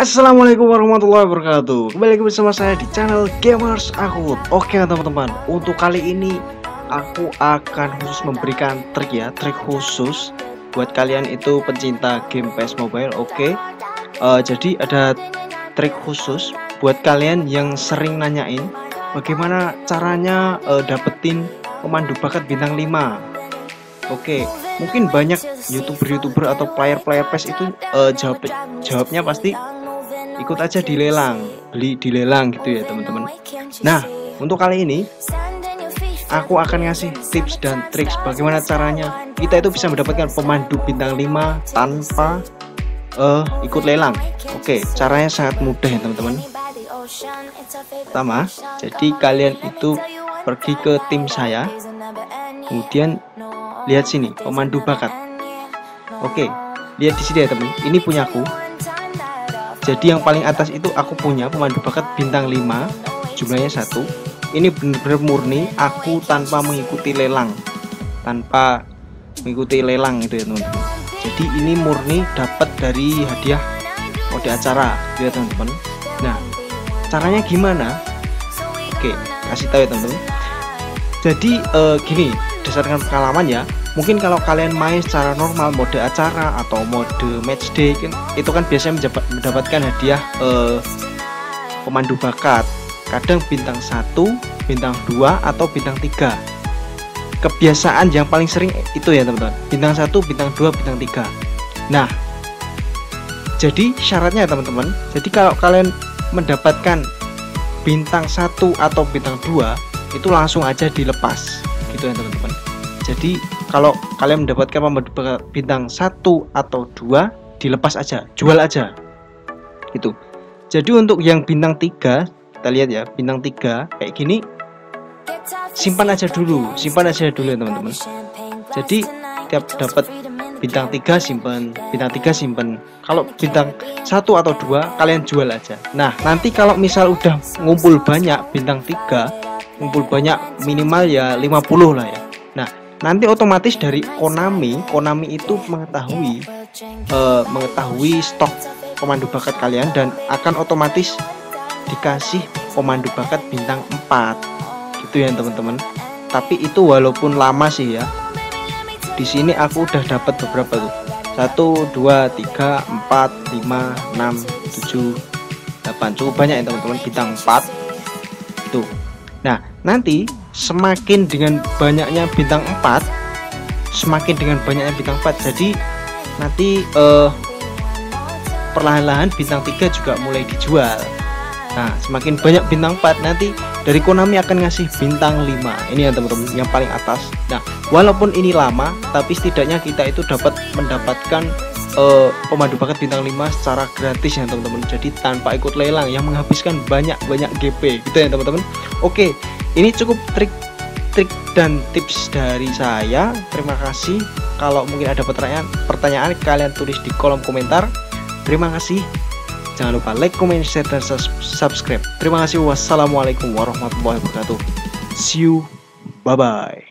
Assalamualaikum warahmatullahi wabarakatuh. Kembali lagi bersama saya di channel Gamers Akut. Oke teman-teman, untuk kali ini aku akan khusus memberikan trik ya, trik khusus buat kalian itu pencinta game PS Mobile. Oke, jadi ada trik khusus buat kalian yang sering nanyain bagaimana caranya dapetin pemandu bakat bintang 5. Oke, mungkin banyak youtuber atau player PS itu jawabnya pasti ikut aja di lelang, beli di lelang gitu ya teman-teman. Nah, untuk kali ini aku akan ngasih tips dan trik bagaimana caranya kita itu bisa mendapatkan pemandu bintang 5 tanpa ikut lelang. Oke, caranya sangat mudah ya teman-teman. Pertama, jadi kalian itu pergi ke tim saya, kemudian lihat sini pemandu bakat. Oke, lihat di sini ya teman, ini punyaku. Jadi yang paling atas itu aku punya pemandu bakat bintang 5, jumlahnya 1. Ini benar-benar murni aku tanpa mengikuti lelang, gitu ya teman-teman. Jadi ini murni dapat dari hadiah mode acara ya teman-teman. Nah, caranya gimana? Oke, kasih tahu ya teman-teman. Jadi gini, berdasarkan pengalaman ya, mungkin kalau kalian main secara normal mode acara atau mode matchday itu kan biasanya mendapatkan hadiah pemandu bakat, kadang bintang 1, bintang 2, atau bintang 3. Kebiasaan yang paling sering itu ya teman-teman, bintang 1, bintang 2, bintang 3. Nah, jadi syaratnya teman-teman, jadi kalau kalian mendapatkan bintang 1 atau bintang 2 itu langsung aja dilepas gitu ya teman-teman. Jadi kalau kalian mendapatkan pemandu bakat bintang 1 atau 2 dilepas aja, jual aja gitu. Jadi untuk yang bintang 3, kita lihat ya, bintang 3 kayak gini, simpan aja dulu ya teman-teman. Jadi tiap dapat bintang 3 simpan, bintang 3 simpan. Kalau bintang 1 atau 2 kalian jual aja. Nah, nanti kalau misal udah ngumpul banyak bintang 3, ngumpul banyak minimal ya 50 lah ya. Nah, nanti otomatis dari Konami itu mengetahui stok pemandu bakat kalian dan akan otomatis dikasih pemandu bakat bintang 4 gitu ya teman-teman. Tapi itu walaupun lama sih ya. Di sini aku udah dapat beberapa tuh. 1 2 3 4 5 6 7 8, cukup banyak ya teman-teman, bintang 4 tuh. Nah, nanti semakin dengan banyaknya bintang 4, jadi nanti perlahan-lahan bintang 3 juga mulai dijual. Nah, semakin banyak bintang 4 nanti dari Konami akan ngasih bintang 5. Ini ya teman-teman, yang paling atas. Nah, walaupun ini lama, tapi setidaknya kita itu dapat mendapatkan pemandu bakat bintang 5 secara gratis ya teman-teman. Jadi tanpa ikut lelang yang menghabiskan banyak GP gitu ya teman-teman. Oke, ini cukup trik dan tips dari saya. Terima kasih. Kalau mungkin ada pertanyaan kalian tulis di kolom komentar. Terima kasih. Jangan lupa like, comment, share, dan subscribe. Terima kasih. Wassalamualaikum warahmatullahi wabarakatuh. See you, bye bye.